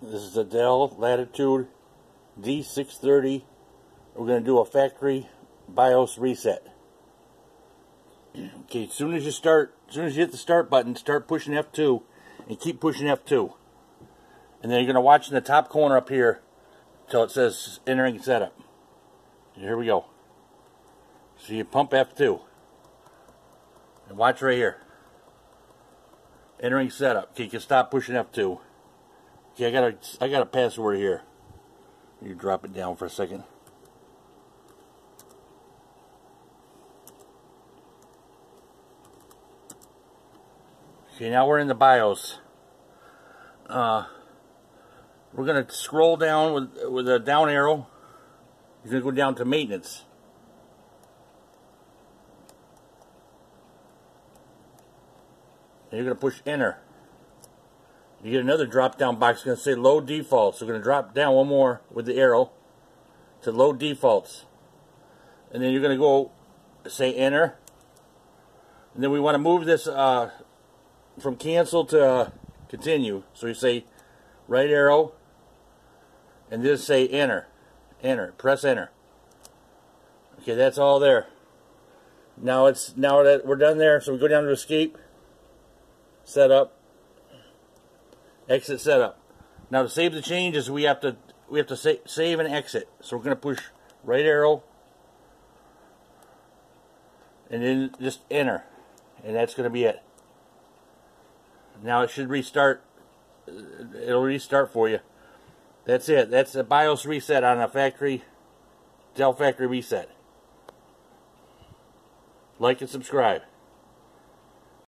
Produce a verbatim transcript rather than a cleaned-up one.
This is the Dell Latitude D six thirty. We're going to do a factory BIOS reset. Okay, as soon as you start, as soon as you hit the start button, start pushing F two and keep pushing F two. And then you're going to watch in the top corner up here until it says entering setup. And here we go. So you pump F two. And watch right here. Entering setup. Okay, you can stop pushing F two. Okay, I got a, I got a password here. You drop it down for a second. Okay, now we're in the BIOS. Uh, we're going to scroll down with, with a down arrow. You're going to go down to maintenance. And you're going to push enter. You get another drop down box. It's going to say low defaults. We're going to drop down one more with the arrow to low defaults. And then you're going to go say enter. And then we want to move this uh, from cancel to uh, continue. So you say right arrow and then say enter. Enter. Press enter. Okay, that's all there. Now it's now that we're done there, so we go down to escape. Setup. Exit setup. Now to save the changes, we have to we have to sa save and exit. So we're going to push right arrow and then just enter, and that's going to be it. Now it should restart. It'll restart for you. That's it. That's a BIOS reset on a factory Dell factory reset. Like and subscribe.